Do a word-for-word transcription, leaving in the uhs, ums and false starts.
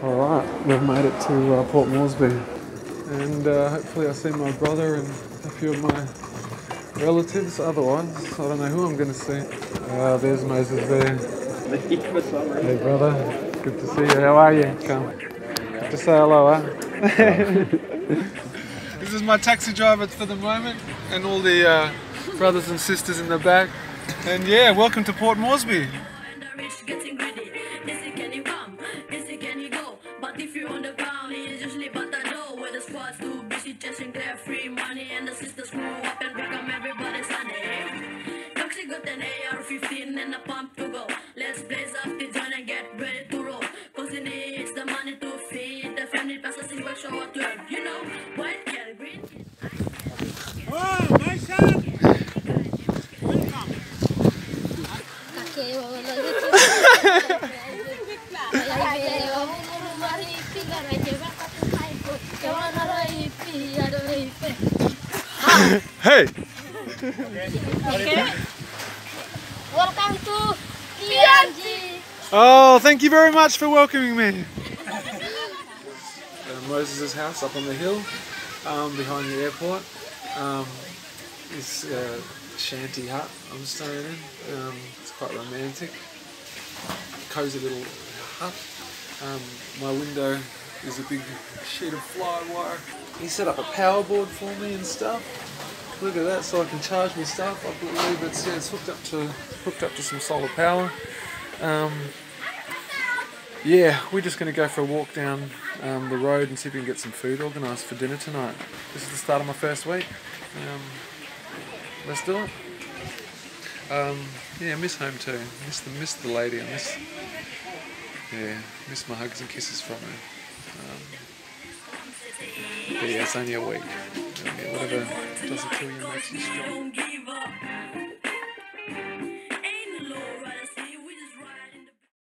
Alright, we've made it to uh, Port Moresby, and uh, hopefully I'll see my brother and a few of my relatives. Otherwise, I don't know who I'm going to see. Uh, there's Moses there. Hey brother, good to see you. How are you? Come. Just say hello, eh? This is my taxi driver for the moment, and all the uh, brothers and sisters in the back. And yeah, welcome to Port Moresby. Hey! Okay. Welcome to Kiyagi! Oh, thank you very much for welcoming me! uh, Moses' house up on the hill, um, behind the airport. Um, this uh, shanty hut I'm staying in. Um, it's quite romantic. Cozy little hut. Um, my window is a big sheet of fly wire. He set up a power board for me and stuff. Look at that, so I can charge my stuff. I believe it's, yeah, it's hooked up to hooked up to some solar power. Um, yeah, we're just going to go for a walk down um, the road and see if we can get some food organised for dinner tonight. This is the start of my first week. Um, let's do it. Um, yeah, I miss home too. I miss the miss the lady. I miss yeah, miss my hugs and kisses from her. Um, but yeah, it's only a week. Whatever doesn't kill you makes you strong.